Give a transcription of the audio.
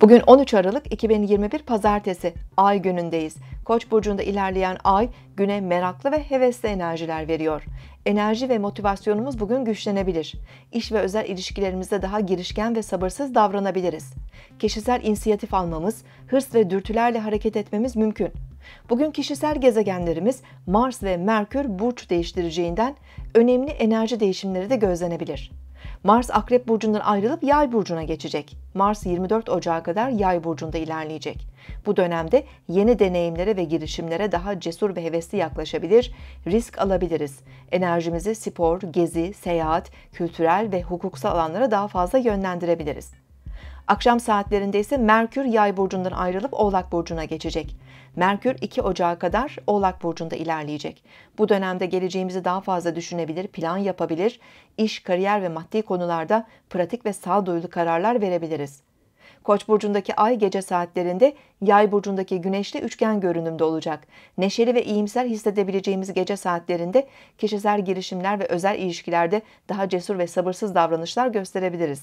Bugün 13 Aralık 2021 Pazartesi Ay günündeyiz. Koç burcunda ilerleyen Ay güne meraklı ve hevesli enerjiler veriyor. Enerji ve motivasyonumuz bugün güçlenebilir. İş ve özel ilişkilerimizde daha girişken ve sabırsız davranabiliriz. Kişisel inisiyatif almamız, hırs ve dürtülerle hareket etmemiz mümkün. Bugün kişisel gezegenlerimiz Mars ve Merkür burç değiştireceğinden önemli enerji değişimleri de gözlenebilir. Mars Akrep burcundan ayrılıp Yay burcuna geçecek. Mars 24 Ocağı kadar Yay burcunda ilerleyecek. Bu dönemde yeni deneyimlere ve girişimlere daha cesur ve hevesli yaklaşabilir, risk alabiliriz. Enerjimizi spor, gezi, seyahat, kültürel ve hukuksal alanlara daha fazla yönlendirebiliriz. Akşam saatlerinde ise Merkür Yay burcundan ayrılıp Oğlak burcuna geçecek. Merkür 2 Ocağı kadar Oğlak burcunda ilerleyecek. Bu dönemde geleceğimizi daha fazla düşünebilir, plan yapabilir, iş, kariyer ve maddi konularda pratik ve sağduyulu kararlar verebiliriz. Koç burcundaki Ay gece saatlerinde Yay burcundaki Güneş'le üçgen görünümde olacak. Neşeli ve iyimser hissedebileceğimiz gece saatlerinde kişisel girişimler ve özel ilişkilerde daha cesur ve sabırsız davranışlar gösterebiliriz.